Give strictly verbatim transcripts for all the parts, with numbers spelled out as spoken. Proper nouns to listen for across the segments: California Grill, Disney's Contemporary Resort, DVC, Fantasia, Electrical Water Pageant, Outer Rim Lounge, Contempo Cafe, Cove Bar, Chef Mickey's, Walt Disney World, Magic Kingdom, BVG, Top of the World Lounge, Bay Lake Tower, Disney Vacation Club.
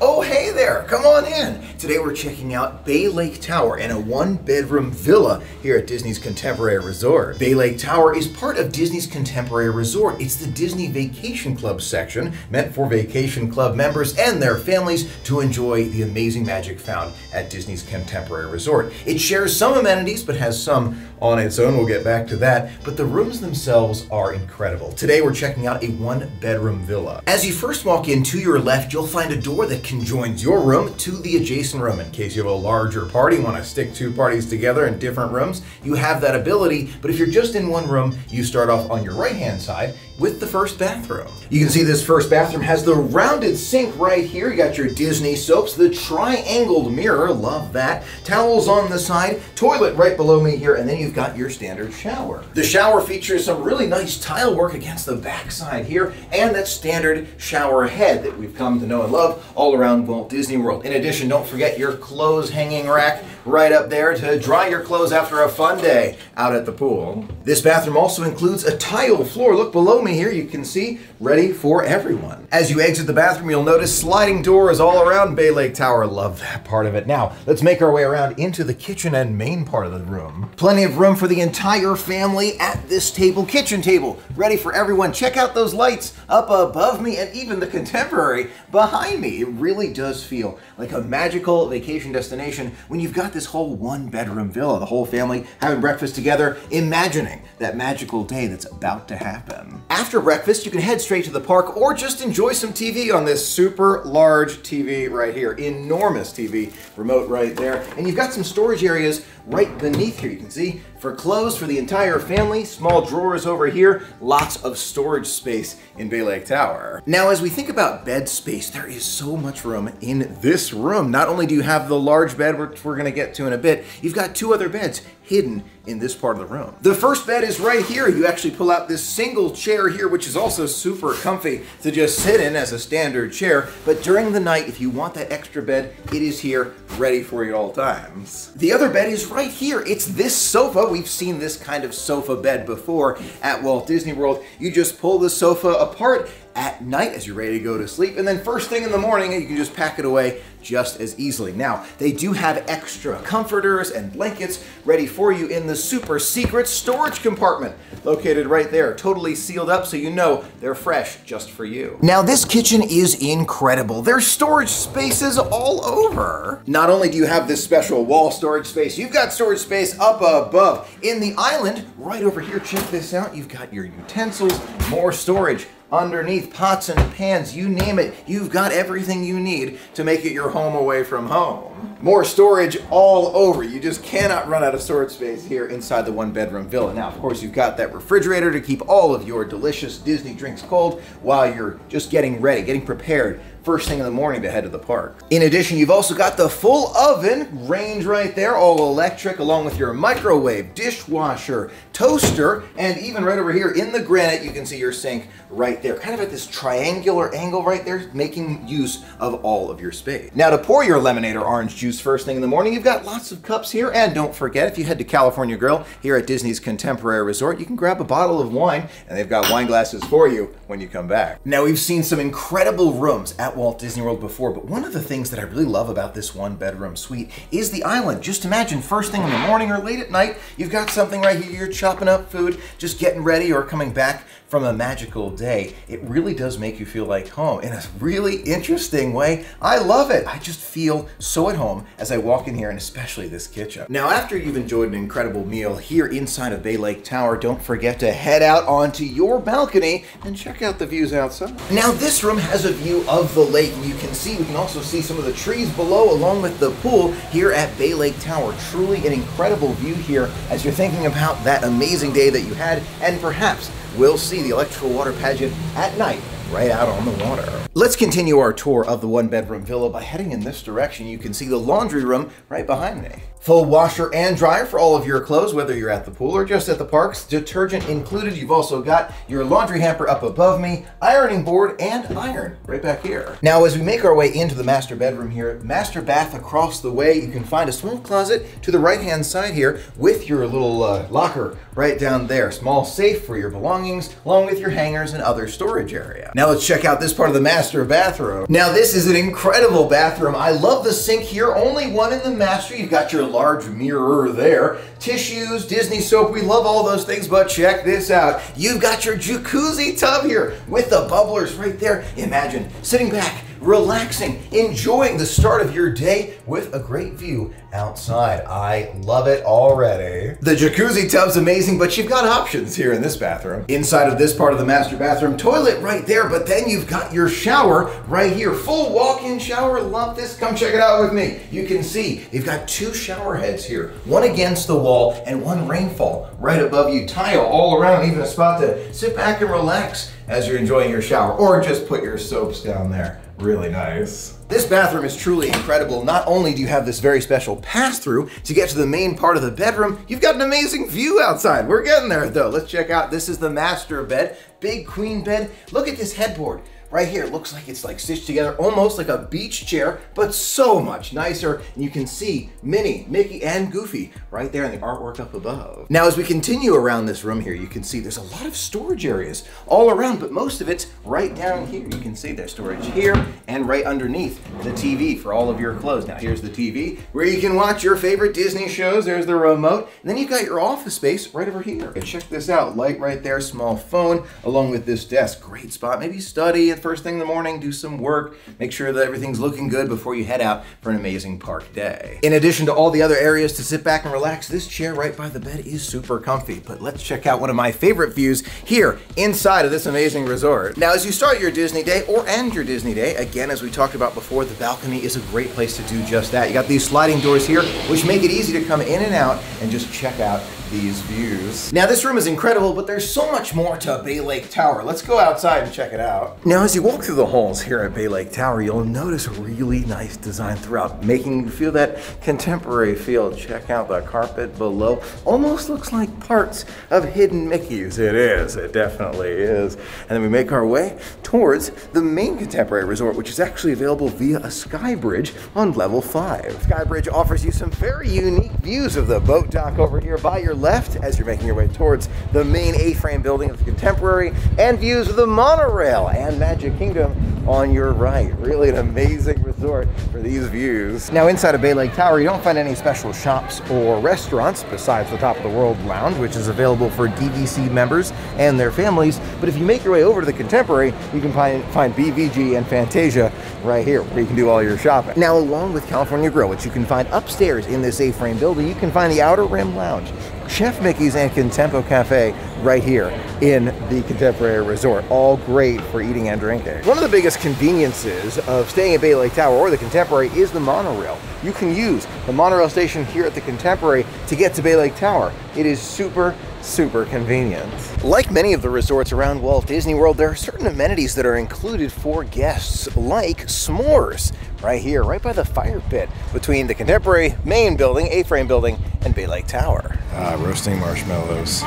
Oh, hey there, come on in. Today we're checking out Bay Lake Tower and a one-bedroom villa here at Disney's Contemporary Resort. Bay Lake Tower is part of Disney's Contemporary Resort. It's the Disney Vacation Club section, meant for Vacation Club members and their families to enjoy the amazing magic found at Disney's Contemporary Resort. It shares some amenities, but has some on its own. We'll get back to that, but the rooms themselves are incredible. Today we're checking out a one-bedroom villa. As you first walk in, to your left, you'll find a door that conjoins your room to the adjacent room. In case you have a larger party, want to stick two parties together in different rooms, you have that ability, but if you're just in one room, you start off on your right-hand side with the first bathroom. You can see this first bathroom has the rounded sink right here. You got your Disney soaps, the triangled mirror, love that, towels on the side, toilet right below me here, and then you You've got your standard shower. The shower features some really nice tile work against the backside here, and that standard shower head that we've come to know and love all around Walt Disney World. In addition, don't forget your clothes hanging rack right up there to dry your clothes after a fun day out at the pool. This bathroom also includes a tile floor. Look below me here, you can see, ready for everyone. As you exit the bathroom, you'll notice sliding doors all around Bay Lake Tower. Love that part of it. Now, let's make our way around into the kitchen and main part of the room. Plenty of room for the entire family at this table, kitchen table, ready for everyone. Check out those lights up above me and even the Contemporary behind me. It really does feel like a magical vacation destination when you've got this whole one bedroom villa, the whole family having breakfast together, imagining that magical day that's about to happen. After breakfast, you can head straight to the park or just enjoy some T V on this super large T V right here, enormous T V remote right there. And you've got some storage areas right beneath here, you can see, for clothes for the entire family, small drawers over here, lots of storage space in Bay Lake Tower. Now, as we think about bed space, there is so much room in this room. Not only do you have the large bed, which we're gonna get to in a bit, you've got two other beds hidden in this part of the room. The first bed is right here. You actually pull out this single chair here, which is also super comfy to just sit in as a standard chair. But during the night, if you want that extra bed, it is here ready for you at all times. The other bed is right here. It's this sofa. We've seen this kind of sofa bed before at Walt Disney World. You just pull the sofa apart at night as you're ready to go to sleep, and then first thing in the morning, you can just pack it away just as easily. Now, they do have extra comforters and blankets ready for you in the super secret storage compartment located right there, totally sealed up so you know they're fresh just for you. Now, this kitchen is incredible. There's storage spaces all over. Not only do you have this special wall storage space, you've got storage space up above. In the island, right over here, check this out, you've got your utensils, more storage underneath, pots and pans, you name it. You've got everything you need to make it your home away from home. More storage all over. You just cannot run out of storage space here inside the one bedroom villa. Now, of course, you've got that refrigerator to keep all of your delicious Disney drinks cold while you're just getting ready, getting prepared first thing in the morning to head to the park. In addition, you've also got the full oven range right there, all electric, along with your microwave, dishwasher, toaster, and even right over here in the granite, you can see your sink right there, kind of at this triangular angle right there, making use of all of your space. Now, to pour your lemonade or orange juice first thing in the morning, you've got lots of cups here, and don't forget, if you head to California Grill here at Disney's Contemporary Resort, you can grab a bottle of wine, and they've got wine glasses for you when you come back. Now, we've seen some incredible rooms at Walt Disney World before, but one of the things that I really love about this one bedroom suite is the island. Just imagine first thing in the morning or late at night, you've got something right here, you're chopping up food, just getting ready or coming back from a magical day. It really does make you feel like home in a really interesting way. I love it. I just feel so at home as I walk in here, and especially this kitchen. Now, after you've enjoyed an incredible meal here inside of Bay Lake Tower, don't forget to head out onto your balcony and check out the views outside. Now, this room has a view of the lake, and you can see, we can also see some of the trees below along with the pool here at Bay Lake Tower. Truly an incredible view here as you're thinking about that amazing day that you had, and perhaps we'll see the Electrical Water Pageant at night right out on the water. Let's continue our tour of the one bedroom villa by heading in this direction. You can see the laundry room right behind me. Full washer and dryer for all of your clothes, whether you're at the pool or just at the parks, detergent included. You've also got your laundry hamper up above me, ironing board and iron right back here. Now, as we make our way into the master bedroom here, master bath across the way, you can find a small closet to the right hand side here with your little uh, locker right down there, small safe for your belongings, along with your hangers and other storage area. Now let's check out this part of the master bathroom. Now this is an incredible bathroom. I love the sink here, only one in the master. You've got your large mirror there. Tissues, Disney soap, we love all those things, but check this out. You've got your jacuzzi tub here with the bubblers right there. Imagine sitting back, relaxing, enjoying the start of your day with a great view outside. I love it already. The jacuzzi tub's amazing, but you've got options here in this bathroom. Inside of this part of the master bathroom, toilet right there, but then you've got your shower right here. Full walk-in shower, love this. Come check it out with me. You can see they've got two shower heads here, one against the wall and one rainfall right above you. Tile all around, even a spot to sit back and relax as you're enjoying your shower, or just put your soaps down there. Really nice. This bathroom is truly incredible. Not only do you have this very special pass-through to get to the main part of the bedroom, you've got an amazing view outside. We're getting there though. Let's check out, this is the master bed, big queen bed. Look at this headboard. Right here, it looks like it's like stitched together, almost like a beach chair, but so much nicer. And you can see Minnie, Mickey, and Goofy right there in the artwork up above. Now, as we continue around this room here, you can see there's a lot of storage areas all around, but most of it's right down here. You can see there's storage here and right underneath the T V for all of your clothes. Now, here's the T V where you can watch your favorite Disney shows. There's the remote. And then you've got your office space right over here. And check this out, light right there, small phone, along with this desk. Great spot, maybe study first thing in the morning, do some work, make sure that everything's looking good before you head out for an amazing park day. In addition to all the other areas to sit back and relax, this chair right by the bed is super comfy. But let's check out one of my favorite views here inside of this amazing resort. Now, as you start your Disney day or end your Disney day, again, as we talked about before, the balcony is a great place to do just that. You got these sliding doors here, which make it easy to come in and out and just check out these views. Now, this room is incredible, but there's so much more to Bay Lake Tower. Let's go outside and check it out. Now, as you walk through the halls here at Bay Lake Tower, you'll notice a really nice design throughout, making you feel that contemporary feel. Check out the carpet below. Almost looks like parts of hidden Mickey's. It is, it definitely is. And then we make our way towards the main Contemporary Resort, which is actually available via a sky bridge on level five. Sky Bridge offers you some very unique views of the boat dock over here by your left as you're making your way towards the main A-frame building of the Contemporary, and views of the monorail and Magic Kingdom on your right. Really an amazing resort for these views. Now, inside of Bay Lake Tower, you don't find any special shops or restaurants besides the Top of the World Lounge, which is available for D V C members and their families. But if you make your way over to the Contemporary, you can find, find B V G and Fantasia right here, where you can do all your shopping. Now, along with California Grill, which you can find upstairs in this A-frame building, you can find the Outer Rim Lounge, Chef Mickey's, and Contempo Cafe right here in the Contemporary Resort. All great for eating and drinking. One of the biggest conveniences of staying at Bay Lake Tower or the Contemporary is the monorail. You can use the monorail station here at the Contemporary to get to Bay Lake Tower. It is super, super convenient. Like many of the resorts around Walt Disney World, there are certain amenities that are included for guests, like s'mores right here, right by the fire pit between the Contemporary main building, A-frame building, and Bay Lake Tower. Ah, roasting marshmallows.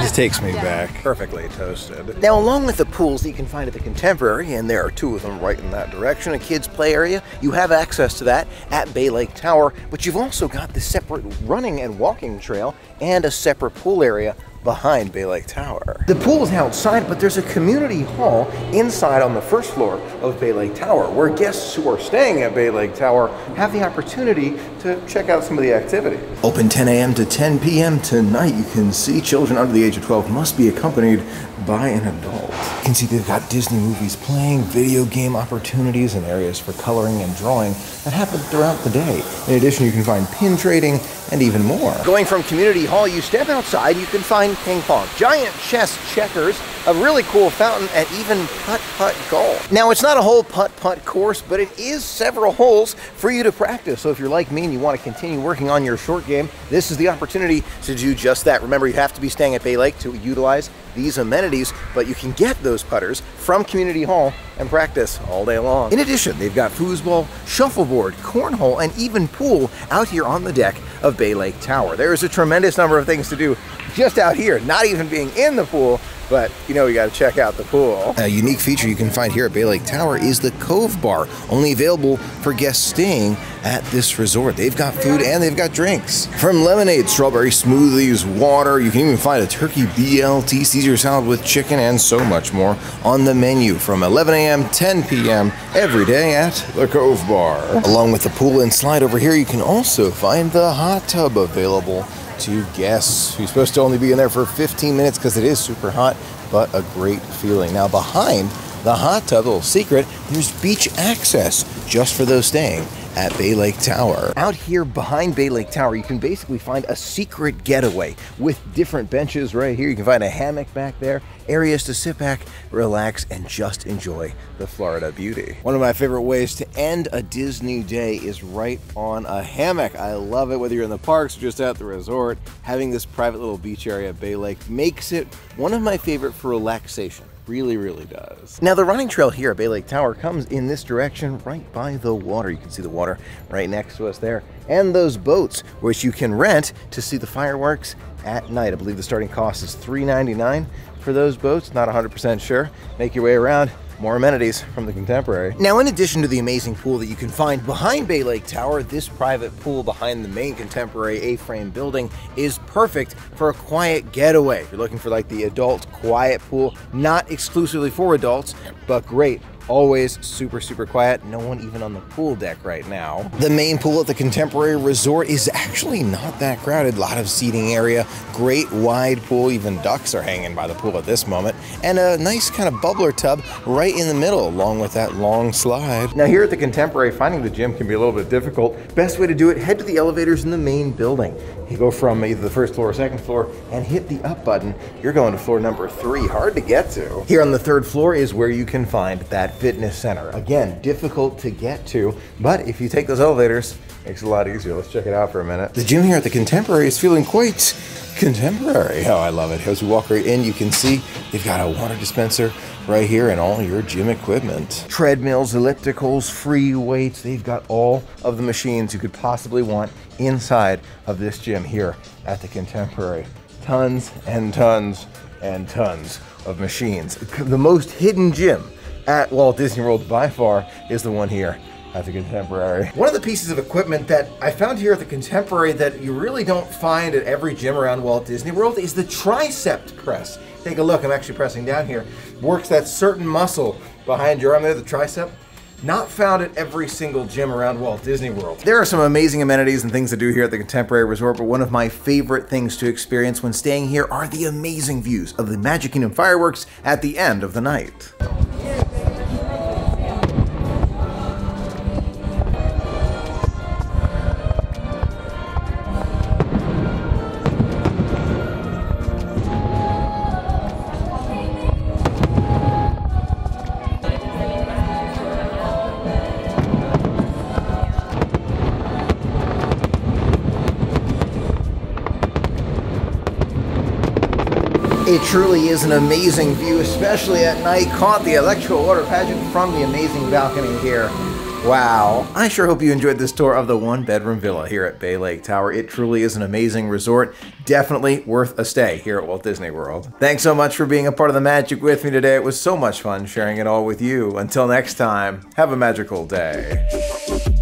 This takes me back. Perfectly toasted. Now, along with the pools that you can find at the Contemporary, and there are two of them right in that direction, a kids' play area, you have access to that at Bay Lake Tower, but you've also got the separate running and walking trail and a separate pool area behind Bay Lake Tower. The pool's outside, but there's a community hall inside on the first floor of Bay Lake Tower, where guests who are staying at Bay Lake Tower have the opportunity to check out some of the activities. Open ten A M to ten P M tonight. You can see children under the age of twelve must be accompanied by an adult. You can see they've got Disney movies playing, video game opportunities, and areas for coloring and drawing that happen throughout the day. In addition, you can find pin trading and even more. Going from community hall, you step outside, you can find ping pong, giant chess, checkers, a really cool fountain, and even putt-putt golf. Now, it's not a whole putt-putt course, but it is several holes for you to practice. So if you're like me and you want to continue working on your short game, this is the opportunity to do just that. Remember, you have to be staying at Bay Lake to utilize these amenities, but you can get those putters from community hall and practice all day long. In addition, they've got foosball, shuffleboard, cornhole, and even pool out here on the deck of Bay Lake Tower. There is a tremendous number of things to do just out here, not even being in the pool, But, you know, we got to check out the pool. A unique feature you can find here at Bay Lake Tower is the Cove Bar, only available for guests staying at this resort. They've got food and they've got drinks. From lemonade, strawberry smoothies, water, you can even find a turkey B L T, Caesar salad with chicken, and so much more on the menu from eleven A M ten P M every day at the Cove Bar. Along with the pool and slide over here, you can also find the hot tub available to guests. You're supposed to only be in there for fifteen minutes because it is super hot, but a great feeling. Now behind the hot tub, a little secret, there's beach access just for those staying at Bay Lake Tower. Out here behind Bay Lake Tower, you can basically find a secret getaway with different benches right here. You can find a hammock back there, areas to sit back, relax, and just enjoy the Florida beauty. One of my favorite ways to end a Disney day is right on a hammock. I love it, whether you're in the parks or just at the resort. Having this private little beach area at Bay Lake makes it one of my favorite for relaxation. Really, really does. Now the running trail here at Bay Lake Tower comes in this direction right by the water. You can see the water right next to us there. And those boats, which you can rent to see the fireworks at night. I believe the starting cost is three ninety-nine for those boats. Not one hundred percent sure. Make your way around. More amenities from the Contemporary. Now, in addition to the amazing pool that you can find behind Bay Lake Tower, this private pool behind the main Contemporary A-frame building is perfect for a quiet getaway. If you're looking for like the adult quiet pool, not exclusively for adults, but great. Always super, super quiet. No one even on the pool deck right now. The main pool at the Contemporary Resort is actually not that crowded. A lot of seating area, great wide pool. Even ducks are hanging by the pool at this moment. And a nice kind of bubbler tub right in the middle, along with that long slide. Now here at the Contemporary, finding the gym can be a little bit difficult. Best way to do it, head to the elevators in the main building. You go from either the first floor or second floor and hit the up button. You're going to floor number three, hard to get to. Here on the third floor is where you can find that fitness center. Again, difficult to get to, but if you take those elevators, it makes it a lot easier. Let's check it out for a minute. The gym here at the Contemporary is feeling quite contemporary. Oh, I love it. As we walk right in, you can see they've got a water dispenser right here and all your gym equipment. Treadmills, ellipticals, free weights. They've got all of the machines you could possibly want inside of this gym here at the Contemporary. Tons and tons and tons of machines. The most hidden gym at Walt Disney World by far is the one here at the Contemporary. One of the pieces of equipment that I found here at the Contemporary that you really don't find at every gym around Walt Disney World is the tricep press. Take a look, I'm actually pressing down here. Works that certain muscle behind your arm there, the tricep. Not found at every single gym around Walt Disney World. There are some amazing amenities and things to do here at the Contemporary Resort, but one of my favorite things to experience when staying here are the amazing views of the Magic Kingdom fireworks at the end of the night. It truly is an amazing view, especially at night. Caught the Electrical Water Pageant from the amazing balcony here. Wow. I sure hope you enjoyed this tour of the one-bedroom villa here at Bay Lake Tower. It truly is an amazing resort. Definitely worth a stay here at Walt Disney World. Thanks so much for being a part of the magic with me today. It was so much fun sharing it all with you. Until next time, have a magical day.